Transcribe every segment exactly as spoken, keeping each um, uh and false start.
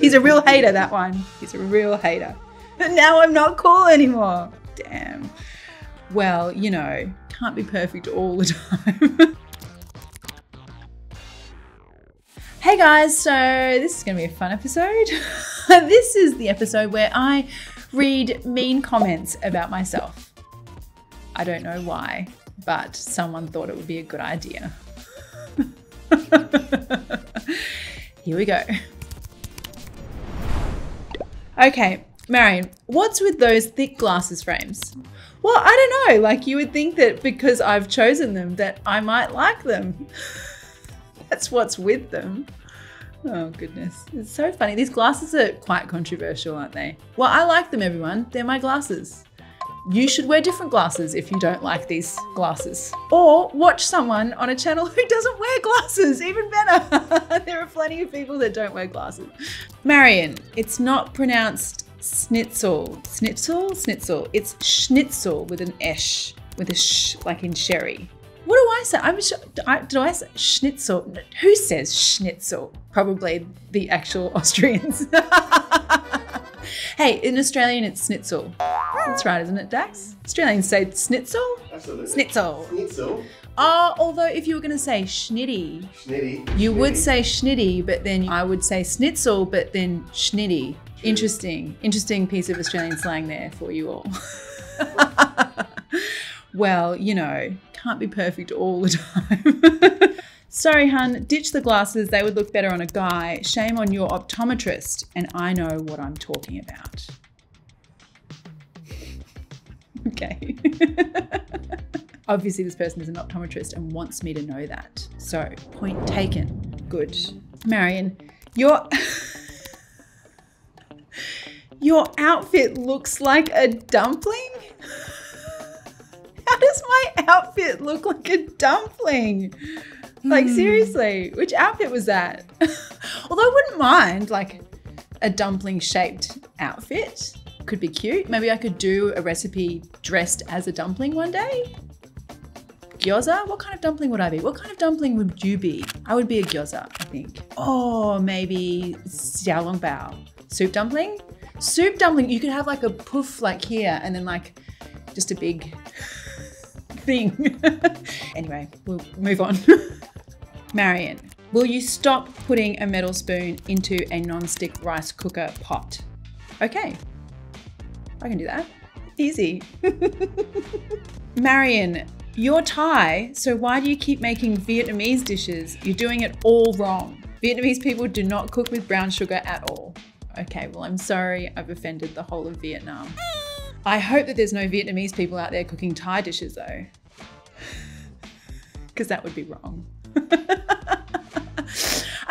He's a real hater, that one. He's a real hater. But now I'm not cool anymore. Damn. Well, you know, can't be perfect all the time. Hey guys, so this is going to be a fun episode. This is the episode where I read mean comments about myself. I don't know why, but someone thought it would be a good idea. Here we go. Okay, Marion, what's with those thick glasses frames? Well, I don't know. Like, you would think that because I've chosen them that I might like them. That's what's with them. Oh, goodness. It's so funny. These glasses are quite controversial, aren't they? Well, I like them, everyone. They're my glasses. You should wear different glasses if you don't like these glasses. Or watch someone on a channel who doesn't wear glasses. Even better. There are plenty of people that don't wear glasses. Marion, it's not pronounced schnitzel. Schnitzel? Schnitzel. It's schnitzel with an esh. With a sh, like in sherry. What do I say? I'm sh I, do I say schnitzel? Who says schnitzel? Probably the actual Austrians. Hey, in Australian, it's schnitzel. That's right, isn't it, Dax? Australians say schnitzel? Absolutely. Schnitzel. Schnitzel. Oh, although if you were going to say schnitty, schnitty, you schnitty. would say schnitty, but then I would say schnitzel, but then schnitty. True. Interesting. Interesting piece of Australian slang there for you all. Well, you know, can't be perfect all the time. Sorry, hun, ditch the glasses. They would look better on a guy. Shame on your optometrist. And I know what I'm talking about. Okay. Obviously, this person is an optometrist and wants me to know that. So, point taken. Good. Marion, your... your outfit looks like a dumpling? How does my outfit look like a dumpling? Like, mm. seriously, which outfit was that? Although I wouldn't mind, like, a dumpling-shaped outfit. Could be cute. Maybe I could do a recipe dressed as a dumpling one day. Gyoza? What kind of dumpling would I be? What kind of dumpling would you be? I would be a gyoza, I think. Or maybe xiaolongbao. Soup dumpling? Soup dumpling. You could have, like, a poof, like, here, and then, like, just a big... thing. Anyway, we'll move on. Marion, will you stop putting a metal spoon into a non-stick rice cooker pot? Okay, I can do that. Easy. Marion, you're Thai, so why do you keep making Vietnamese dishes? You're doing it all wrong. Vietnamese people do not cook with brown sugar at all. Okay, well, I'm sorry I've offended the whole of Vietnam. I hope that there's no Vietnamese people out there cooking Thai dishes though, because that would be wrong.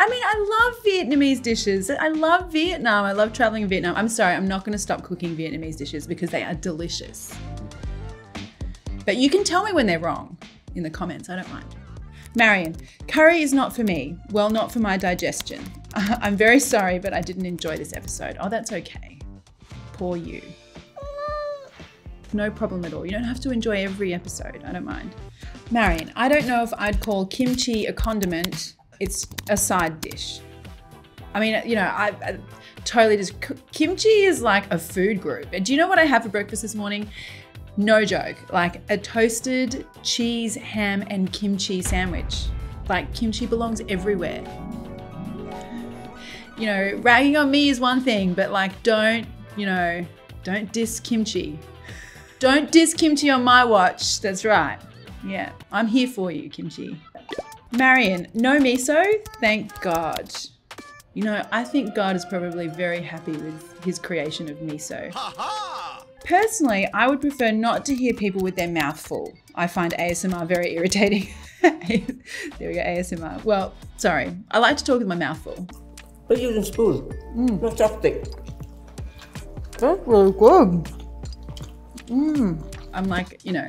I mean, I love Vietnamese dishes. I love Vietnam. I love traveling in Vietnam. I'm sorry, I'm not going to stop cooking Vietnamese dishes because they are delicious. But you can tell me when they're wrong in the comments. I don't mind. Marion, curry is not for me. Well, not for my digestion. I'm very sorry, but I didn't enjoy this episode. Oh, that's okay. Poor you. No problem at all. You don't have to enjoy every episode. I don't mind. Marion, I don't know if I'd call kimchi a condiment. It's a side dish. I mean, you know, I, I totally just... Kimchi is like a food group. Do you know what I had for breakfast this morning? No joke. Like a toasted cheese, ham, and kimchi sandwich. Like kimchi belongs everywhere. You know, ragging on me is one thing, but like don't, you know, don't diss kimchi. Don't diss kimchi on my watch. That's right. Yeah, I'm here for you, kimchi. Marion, no miso? Thank God. You know, I think God is probably very happy with his creation of miso. Personally, I would prefer not to hear people with their mouth full. I find A S M R very irritating. There we go, A S M R. Well, sorry. I like to talk with my mouth full. But using spoon, mm. not chopstick. That's really good. Mm. I'm like, you know,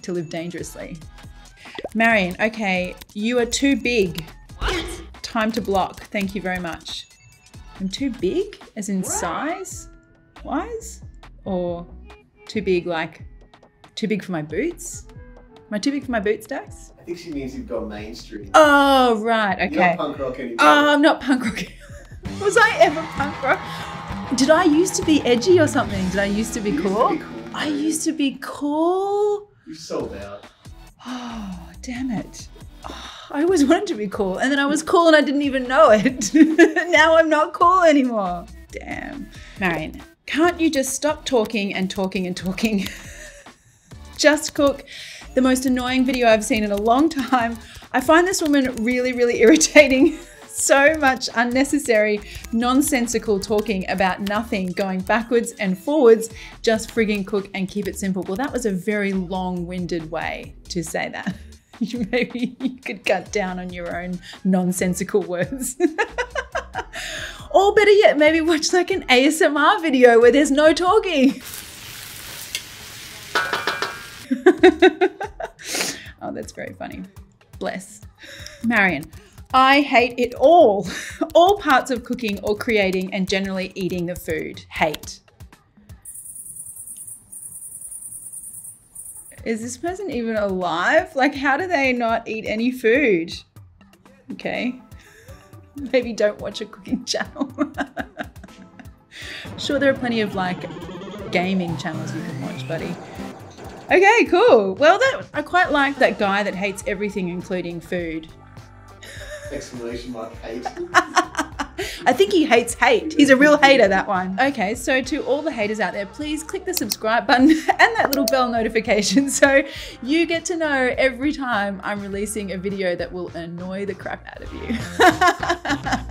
to live dangerously. Marion, okay, you are too big. What? Time to block. Thank you very much. I'm too big? As in what? Size? Wise? Or too big like, too big for my boots? Am I too big for my boots, Dax? I think she means you've gone mainstream. Oh, right, okay. You're not punk rock anymore. Oh, I'm not punk rock anymore. Was I ever punk rock? Did I used to be edgy or something? Did I used to be cool? Used to be cool. I used to be cool. You sold out. Oh, damn it. Oh, I always wanted to be cool. And then I was cool and I didn't even know it. Now I'm not cool anymore. Damn. Marion, can't you just stop talking and talking and talking? Just cook. The most annoying video I've seen in a long time. I find this woman really, really irritating. So much unnecessary, nonsensical talking about nothing, going backwards and forwards, just frigging cook and keep it simple. Well, that was a very long-winded way to say that. Maybe you could cut down on your own nonsensical words. Or better yet, maybe watch like an A S M R video where there's no talking. Oh, that's very funny. Bless. Marion, I hate it all. All parts of cooking or creating and generally eating the food. Hate. Is this person even alive? Like, how do they not eat any food? Okay. Maybe don't watch a cooking channel. Sure, there are plenty of like gaming channels you can watch, buddy. Okay, cool. Well, that I quite like that guy that hates everything, including food. Exclamation mark hate. I think he hates hate. He's a real hater, that one. Okay, so to all the haters out there, please click the subscribe button and that little bell notification so you get to know every time I'm releasing a video that will annoy the crap out of you.